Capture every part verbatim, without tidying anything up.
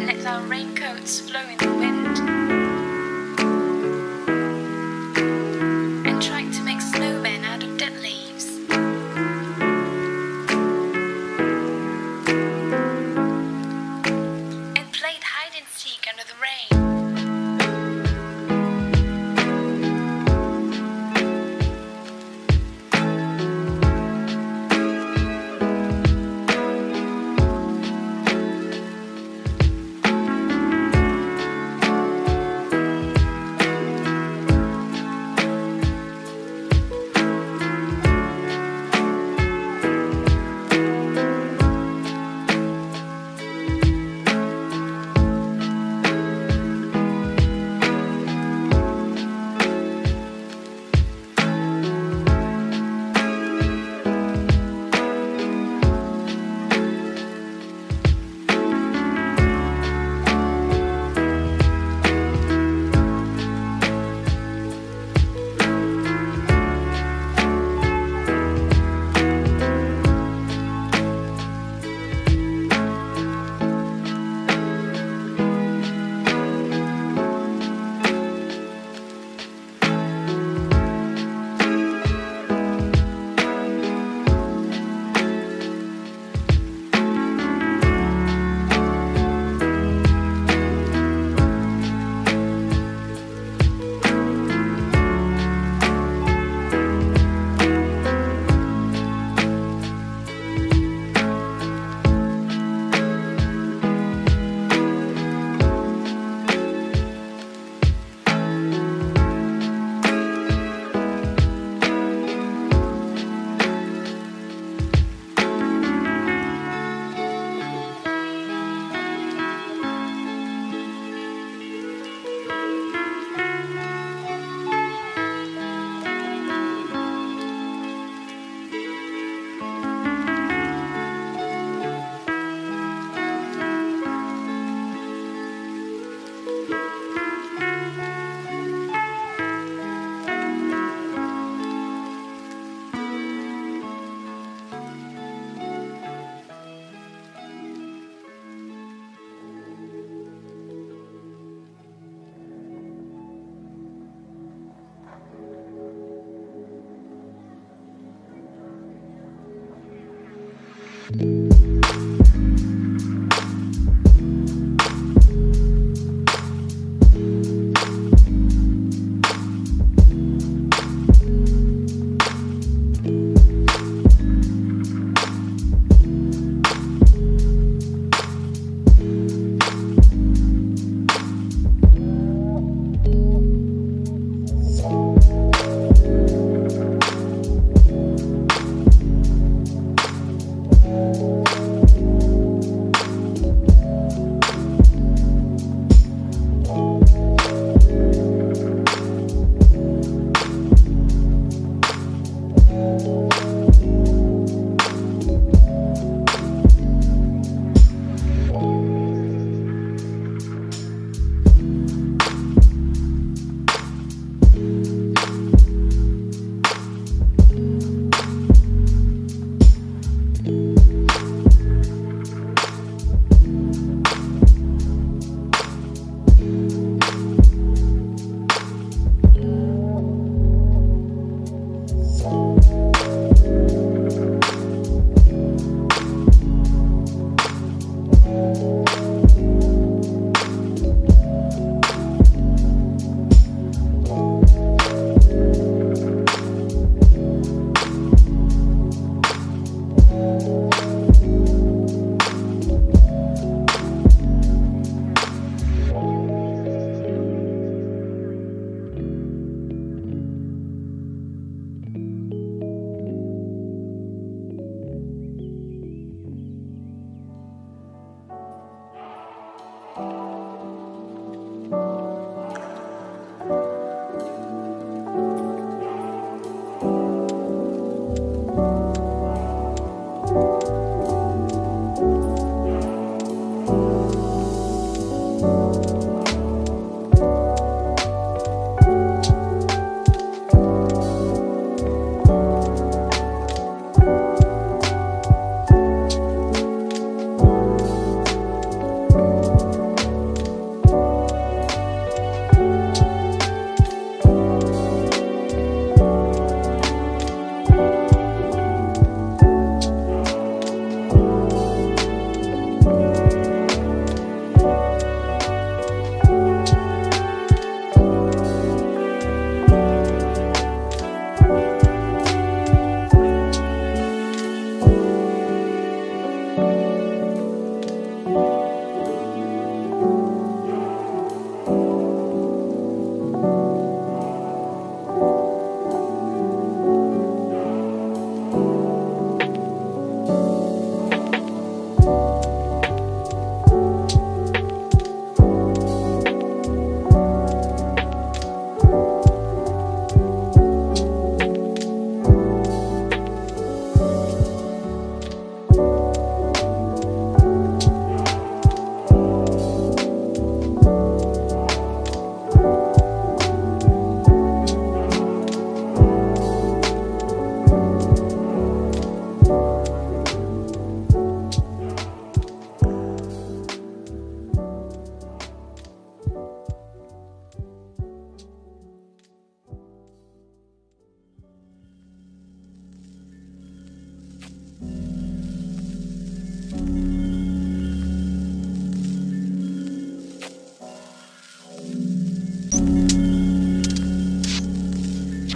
and let our raincoats flow in the wind, and trying to make snowmen out of dead leaves. And played hide and seek under the rain.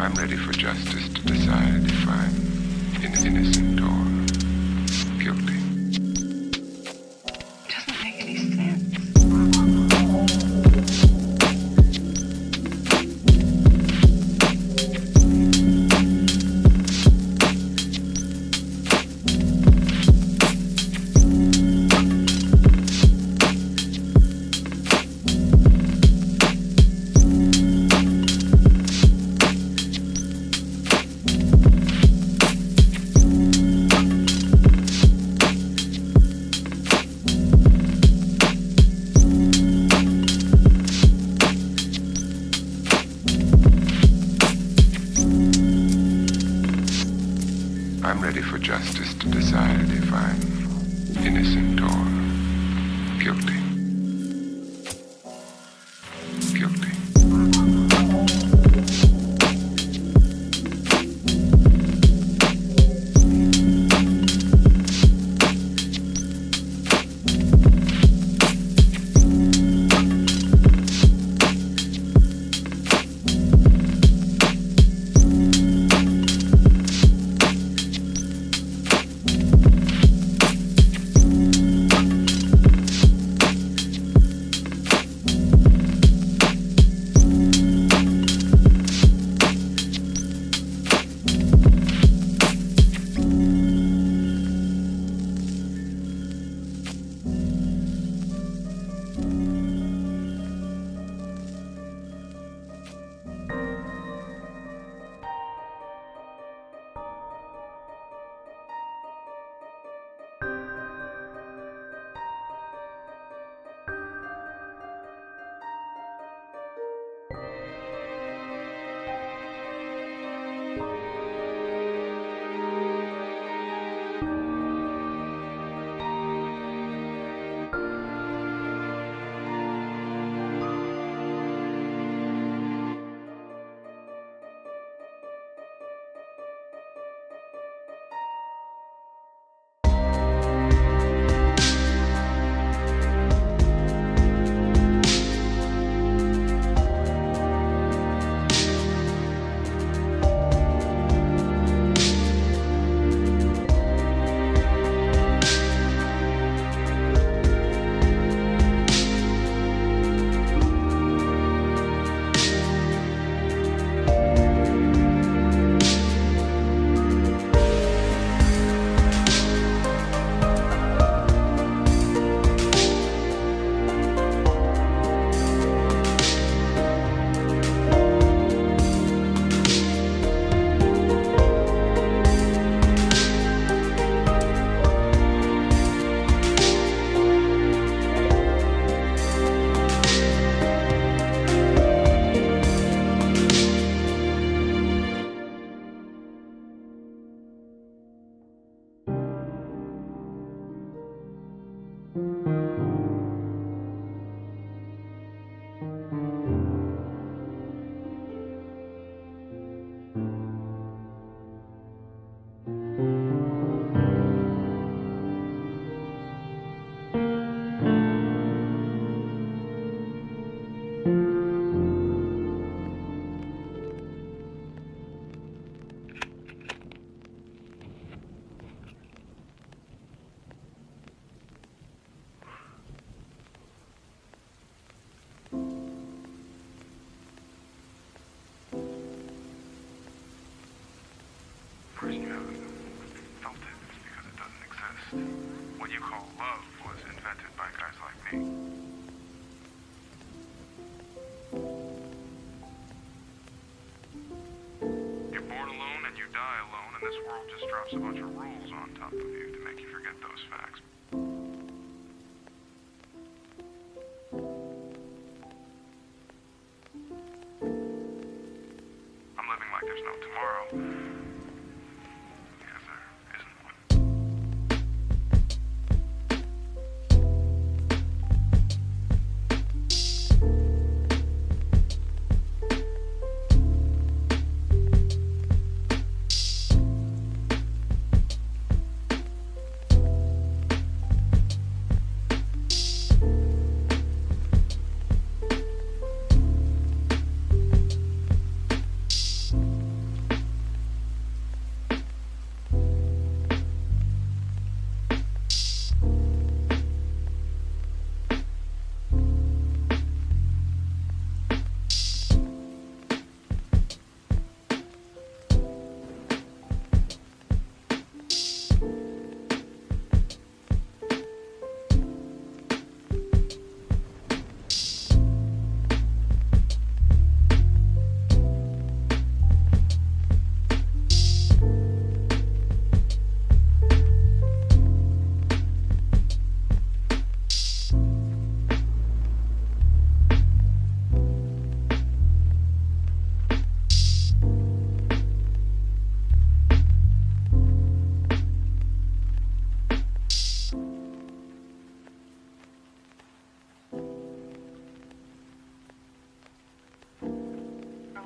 I'm ready for justice to decide if I'm an innocent or guilty. It doesn't make any sense. I'm ready for justice to decide if I'm innocent or guilty. Guilty. What you call love was invented by guys like me. You're born alone and you die alone, and this world just drops a bunch of rules on top of you to make you forget those facts. I'm living like there's no tomorrow.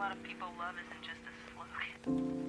lot of people, love isn't just a slogan.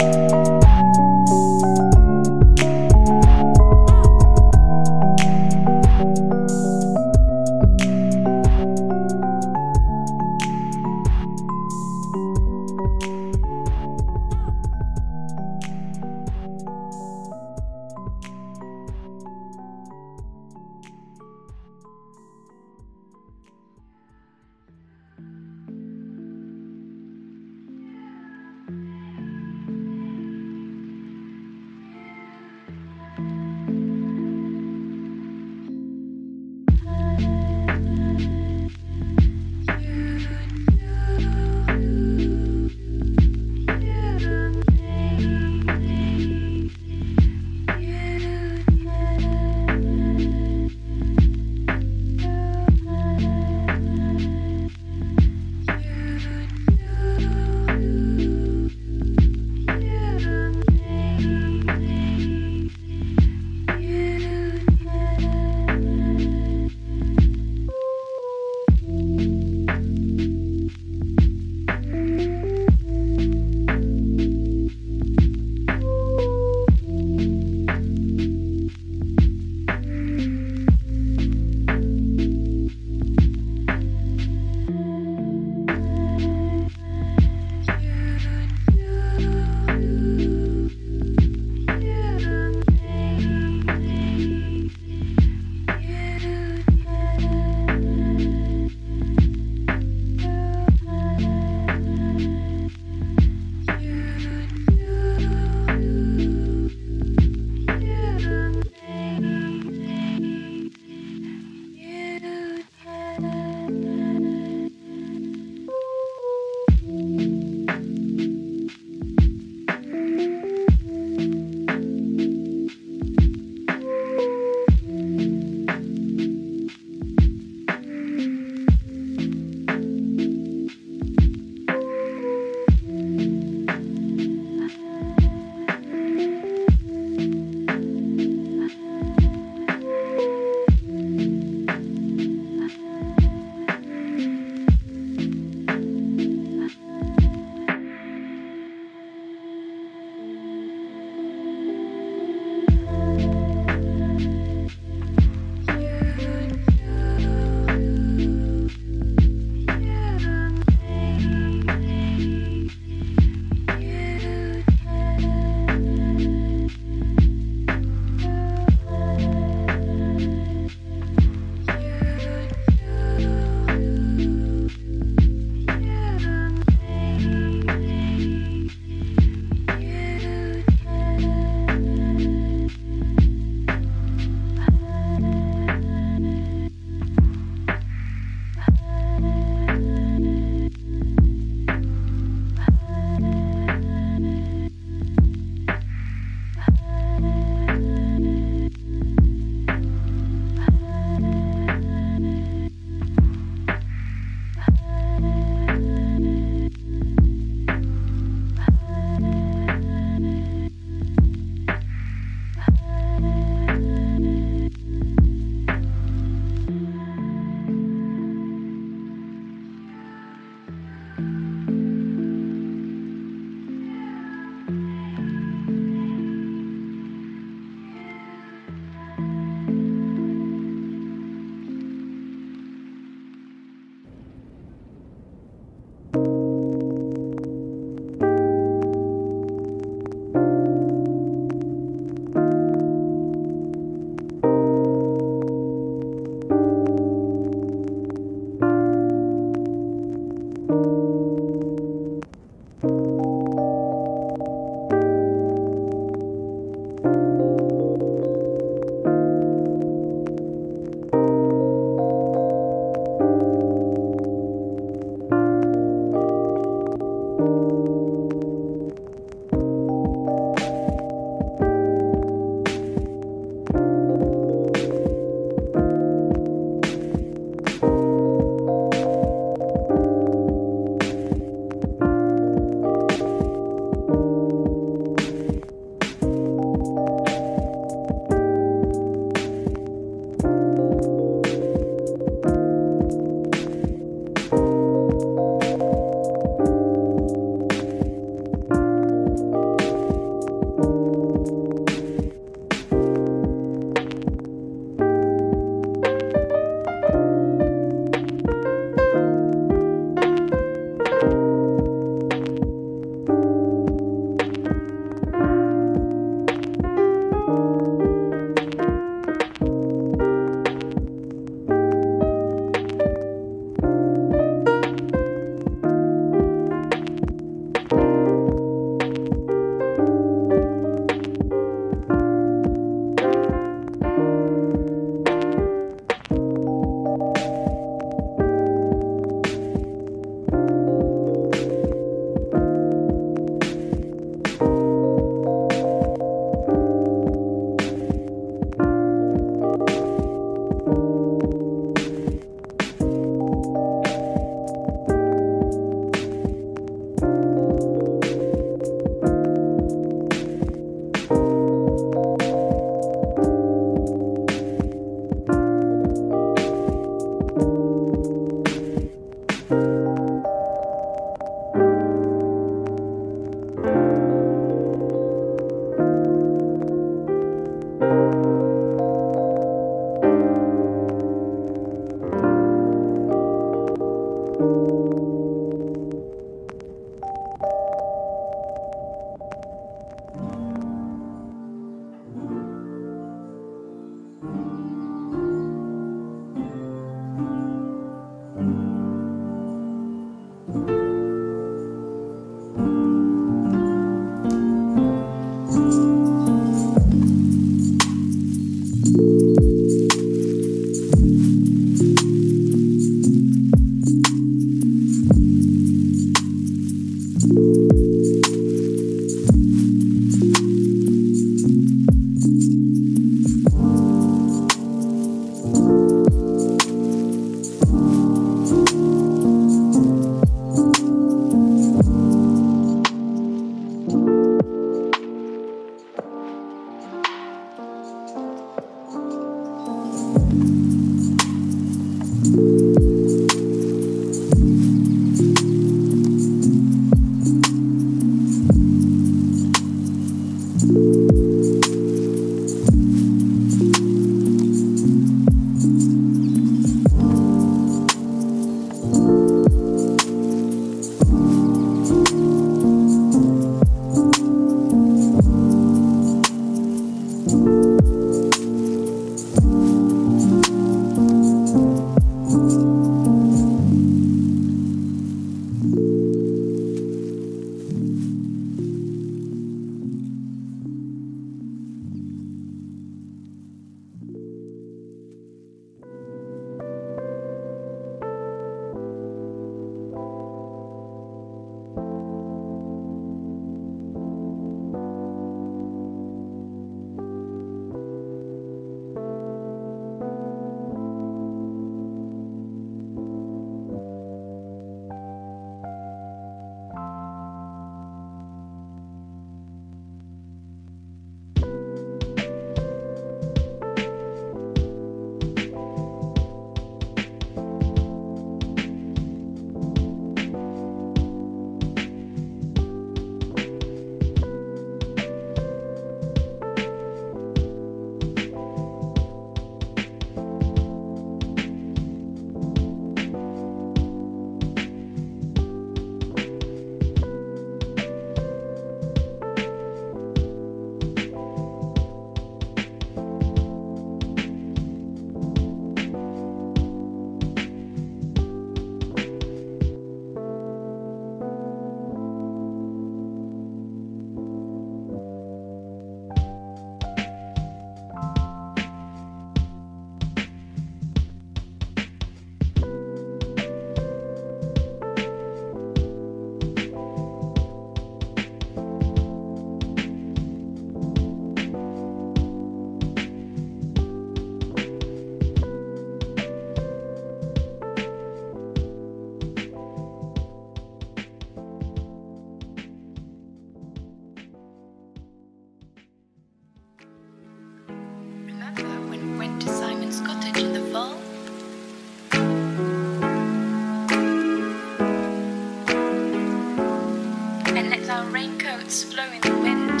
and let our raincoats flow in the wind,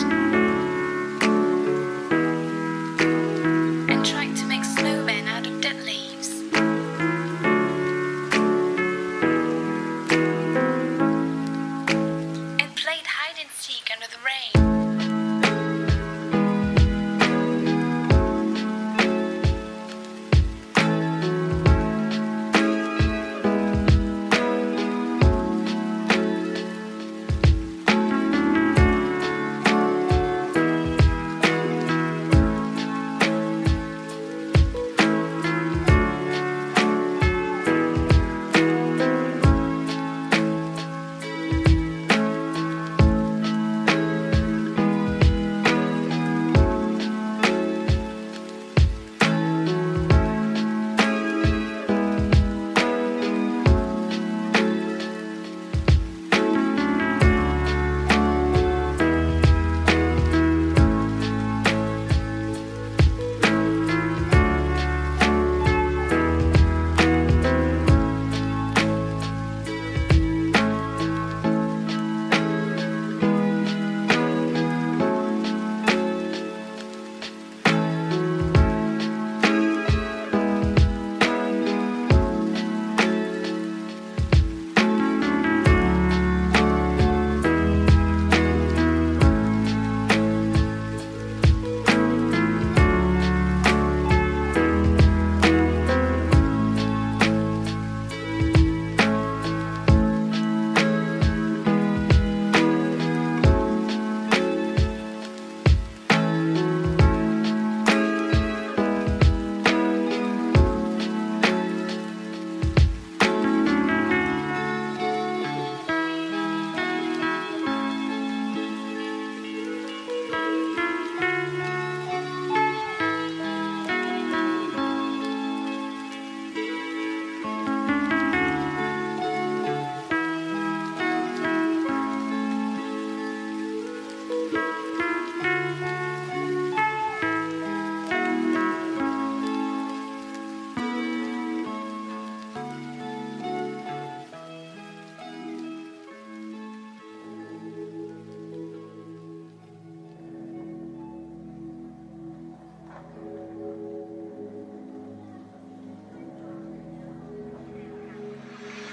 and try to make snowmen out of dead leaves. And played hide and seek under the rain.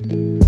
Thank you.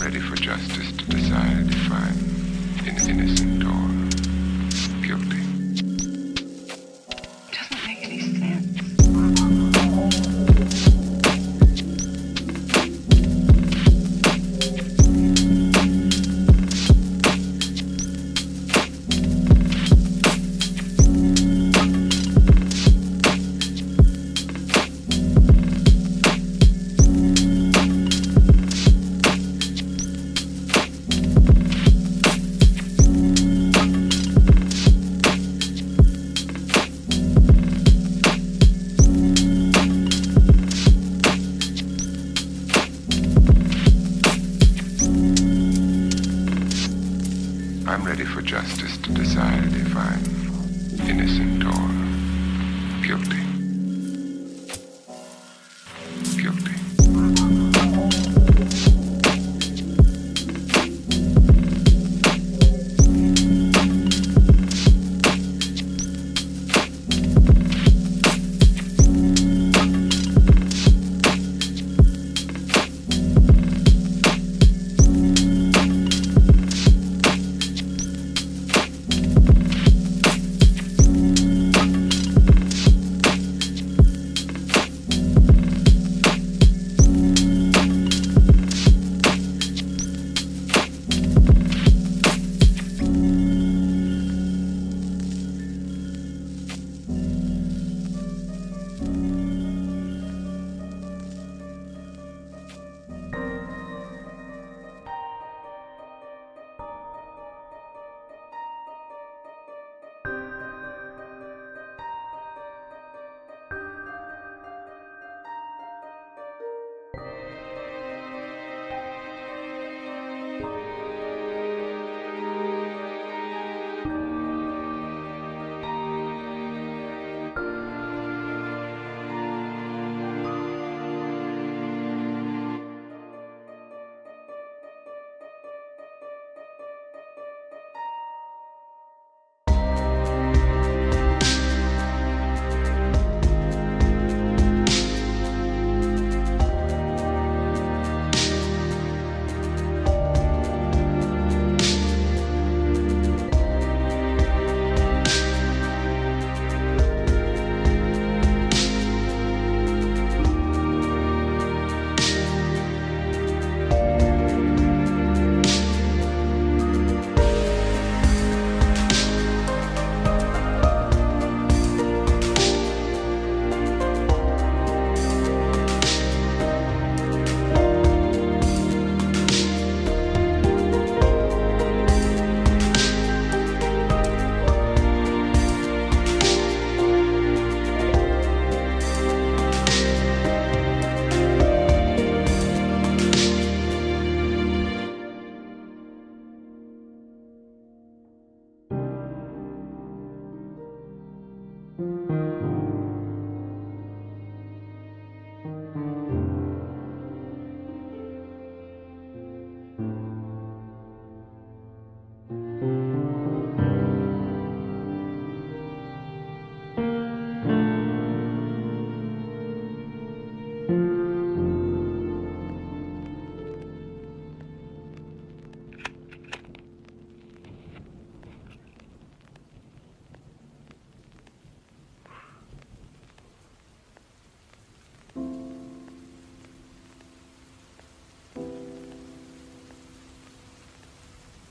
I'm ready for justice to decide if I'm an innocent or guilty. It doesn't make any sense. I'm ready for justice to decide if I'm innocent or guilty. Guilty.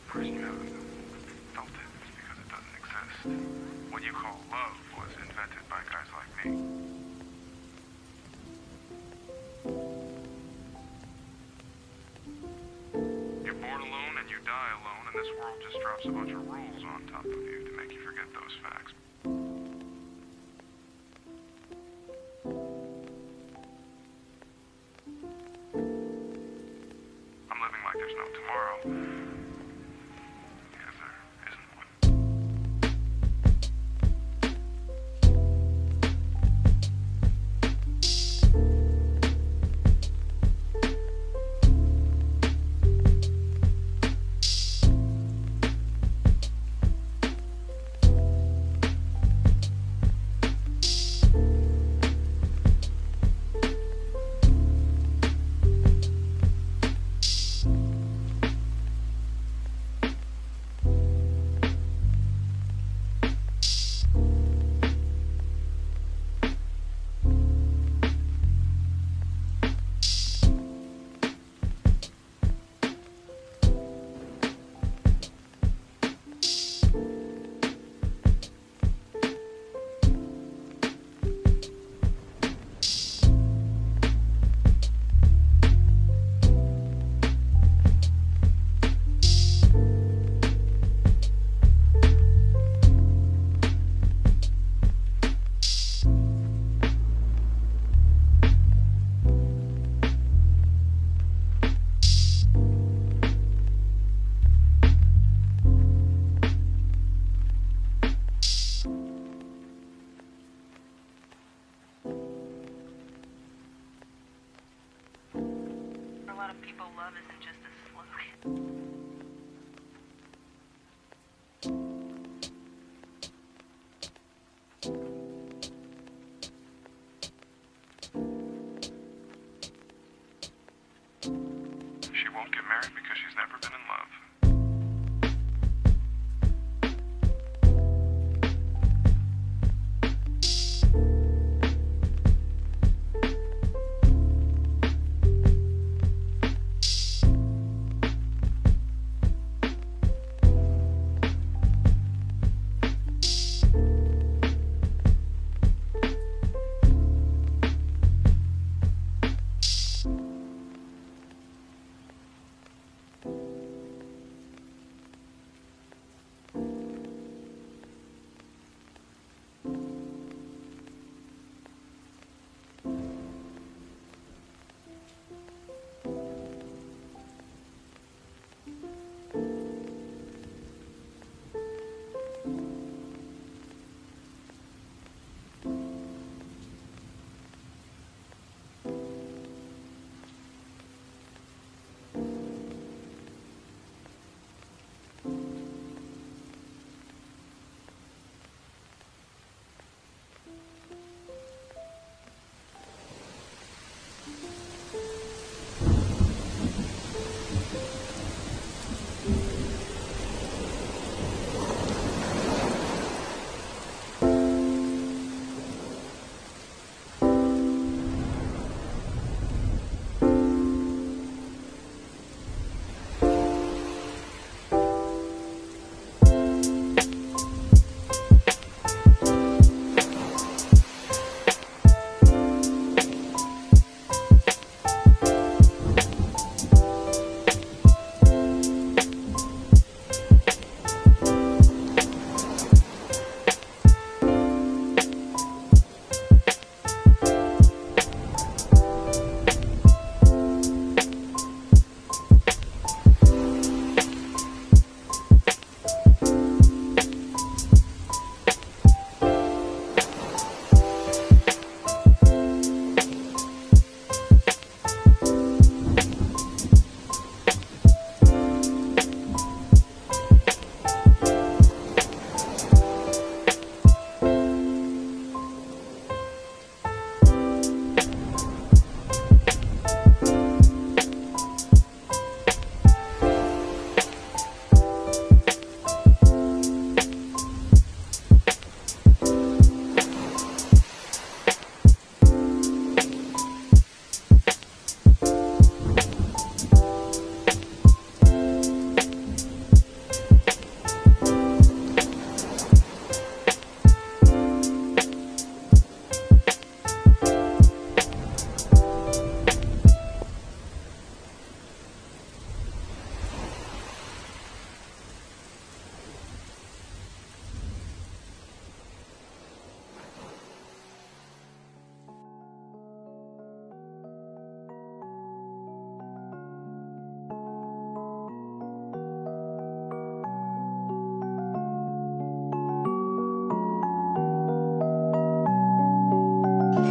You haven't felt it because it doesn't exist. What you call love was invented by guys like me. You're born alone and you die alone, and this world just drops a bunch of rules on top of you to make you forget those facts. I'm living like there's no tomorrow. lot of people, love isn't just a slogan. She won't get married because she's never been in love.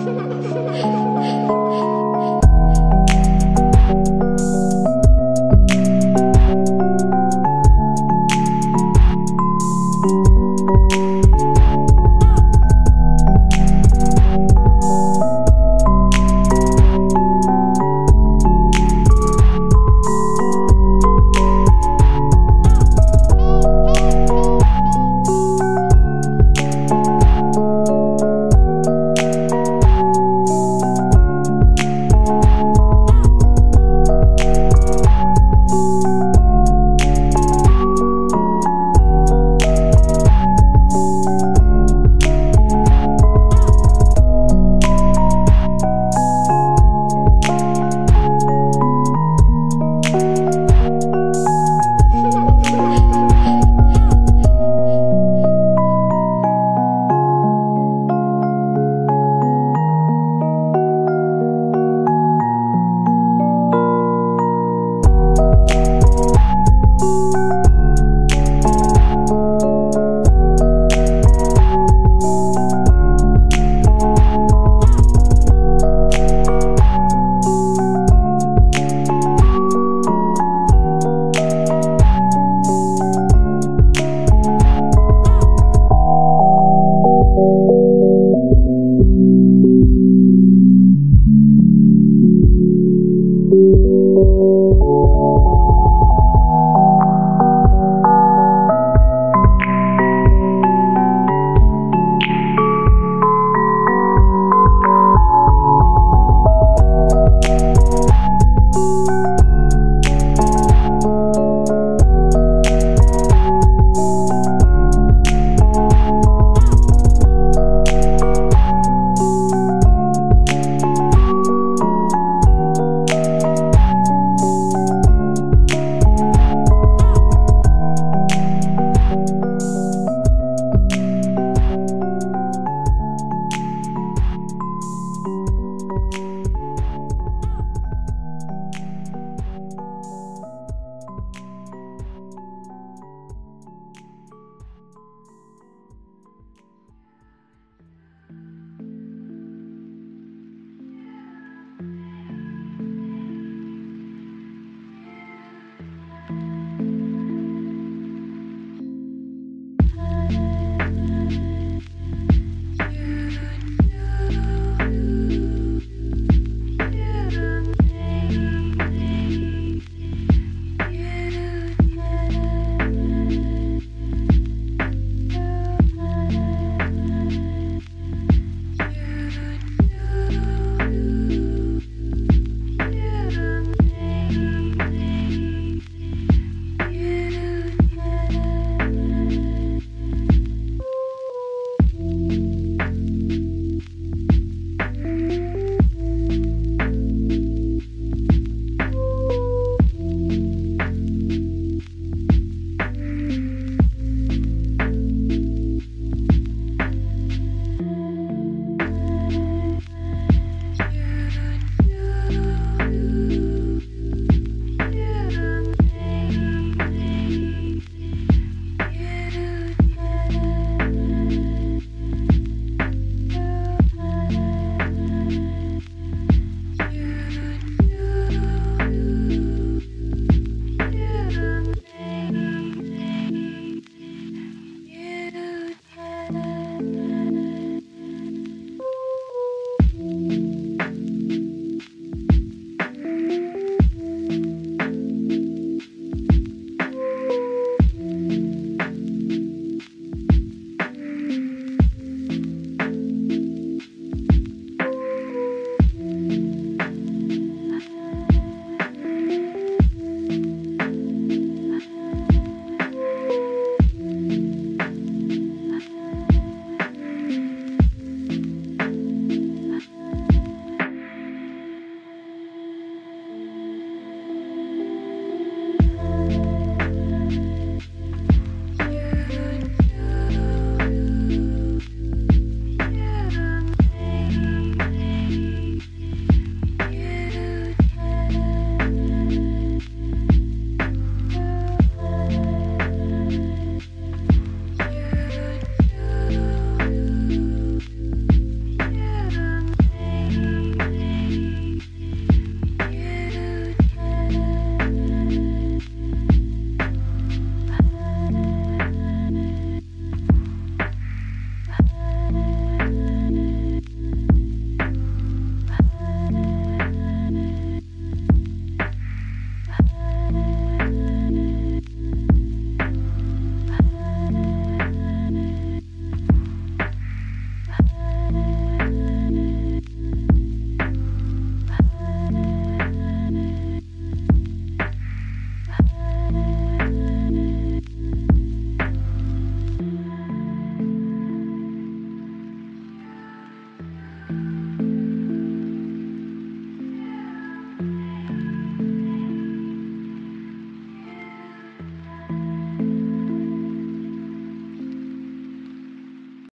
Ha, ha, ha, ha.